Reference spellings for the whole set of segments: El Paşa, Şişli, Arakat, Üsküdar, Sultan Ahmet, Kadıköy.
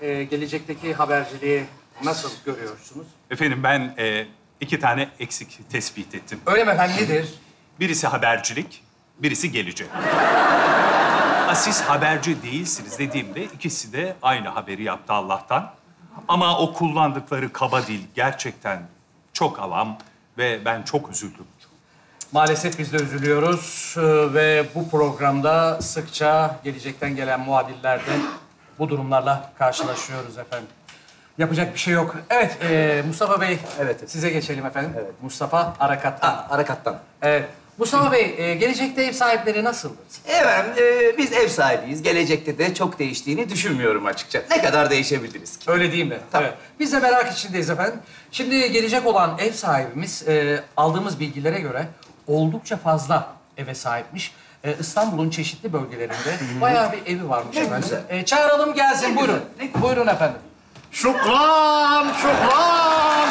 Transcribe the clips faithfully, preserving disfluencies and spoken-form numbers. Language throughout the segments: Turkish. e, gelecekteki haberciliği nasıl görüyorsunuz? Efendim ben e, iki tane eksik tespit ettim. Öyle mi efendim, nedir? Birisi habercilik, birisi gelecek. Siz haberci değilsiniz dediğimde ikisi de aynı haberi yaptı Allah'tan. Ama o kullandıkları kaba dil gerçekten çok avam ve ben çok üzüldüm. Maalesef biz de üzülüyoruz ve bu programda sıkça gelecekten gelen muhabirlerden bu durumlarla karşılaşıyoruz efendim. Yapacak bir şey yok. Evet, e, Mustafa Bey, evet, evet, size geçelim efendim. Evet. Mustafa Arakat'tan. Aa, Arakat'tan. Evet. Mustafa Bey, gelecekte ev sahipleri nasıldır? Evet, e, biz ev sahibiyiz. Gelecekte de çok değiştiğini düşünmüyorum açıkça. Ne kadar değişebiliriz ki? Öyle değil mi? Tabii. Evet. Biz de merak içindeyiz efendim. Şimdi gelecek olan ev sahibimiz, e, aldığımız bilgilere göre oldukça fazla eve sahipmiş. E, İstanbul'un çeşitli bölgelerinde bayağı bir evi varmış efendim. E, çağıralım gelsin, ne buyurun. Ne? Buyurun efendim. Şükran, şükran,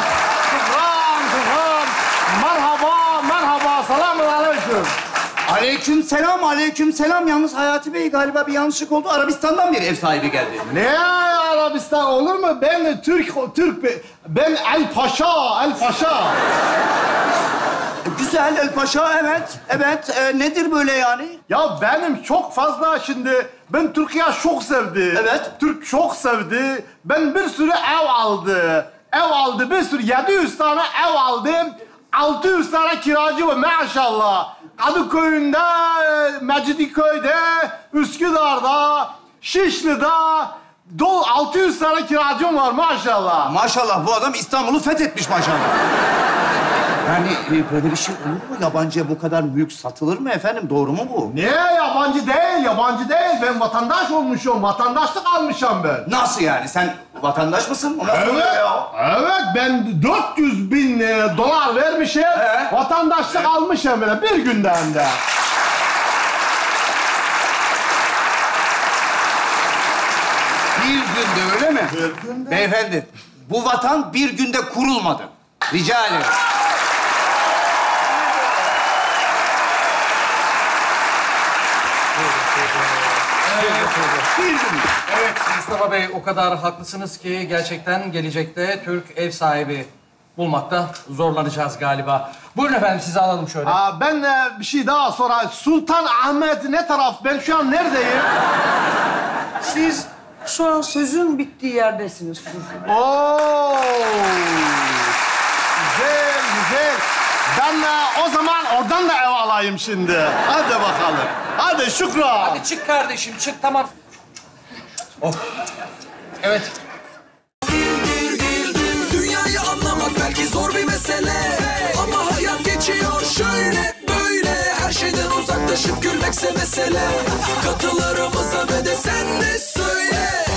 şükran, şükran. Merhaba, merhaba, selamun aleyküm. Aleyküm selam, aleyküm selam. Yalnız Hayati Bey galiba bir yanlışlık oldu. Arabistan'dan bir ev sahibi geldi. Ne Arabistan olur mu? Ben Türk, Türk, ben El Paşa, El Paşa. Güzel El Paşa, evet, evet. Ee, nedir böyle yani? Ya benim çok fazla şimdi, ben Türkiye çok sevdi. Evet. Türk çok sevdi. Ben bir sürü ev aldı. Ev aldı, bir sürü yedi yüz tane ev aldım. altı yüz tane kiracı var maşallah. Kadıköy'ünde, Mecidiköy'de, Üsküdar'da, Şişli'de. Dol altı yüz tane kiracım var maşallah. Maşallah, bu adam İstanbul'u fethetmiş maşallah. Yani böyle bir şey olur mu? Yabancıya bu kadar mülk satılır mı efendim? Doğru mu bu? Ne? Yabancı değil, yabancı değil. Ben vatandaş olmuşum, vatandaşlık almışım ben. Nasıl yani? Sen vatandaş mısın? O nasıl oluyor ya? Evet, ben dört yüz bin e, dolar vermişim, ee? vatandaşlık ee? almışım böyle bir günde hem de. Bir günde öyle mi? Bir günde. Beyefendi, bu vatan bir günde kurulmadı. Rica ederim. Evet Mustafa Bey, o kadar haklısınız ki gerçekten gelecekte Türk ev sahibi bulmakta zorlanacağız galiba. Buyurun efendim, sizi alalım şöyle. Aa, ben de bir şey daha sorayım. Sultan Ahmet ne taraf? Ben şu an neredeyim? Siz şu an sözün bittiği yerdesiniz. Oo! Güzel, güzel. Ben o zaman oradan da ev alayım şimdi. Hadi bakalım. Hadi Şükran. Hadi çık kardeşim, çık tamam. Of. Evet. Dünyayı anlamak belki zor bir mesele. Ama hayat geçiyor şöyle böyle. Her şeyden uzaklaşıp gülmekse mesele. Katılarımıza ve de sen de söyle.